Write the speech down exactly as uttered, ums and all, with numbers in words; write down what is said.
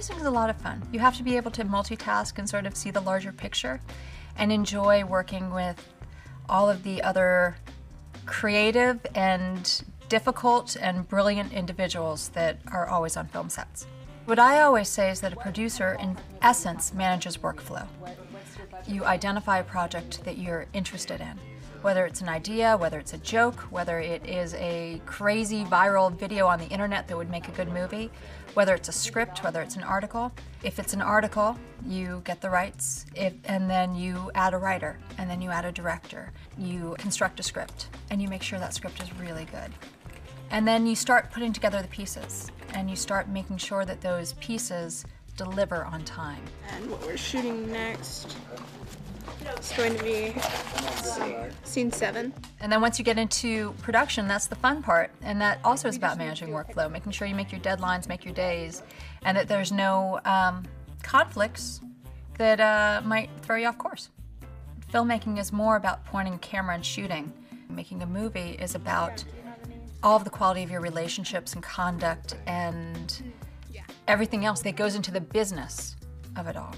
Freelancing is a lot of fun. You have to be able to multitask and sort of see the larger picture and enjoy working with all of the other creative and difficult and brilliant individuals that are always on film sets. What I always say is that a producer, in essence, manages workflow. You identify a project that you're interested in, whether it's an idea, whether it's a joke, whether it is a crazy viral video on the internet that would make a good movie, whether it's a script, whether it's an article. If it's an article, you get the rights, if, and then you add a writer, and then you add a director. You construct a script, and you make sure that script is really good. And then you start putting together the pieces, and you start making sure that those pieces deliver on time. And what we're shooting next, it's going to be scene seven. And then once you get into production, that's the fun part. And that also is about managing workflow, making sure you make your deadlines, make your days, and that there's no um, conflicts that uh, might throw you off course. Filmmaking is more about pointing a camera and shooting. Making a movie is about all of the quality of your relationships and conduct and everything else that goes into the business of it all.